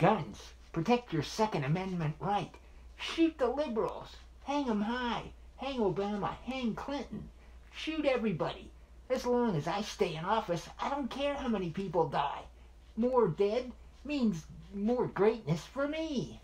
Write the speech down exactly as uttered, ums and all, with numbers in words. Guns, protect your Second Amendment right. Shoot the liberals. Hang them high. Hang Obama. Hang Clinton. Shoot everybody. As long as I stay in office, I don't care how many people die. More dead means more greatness for me.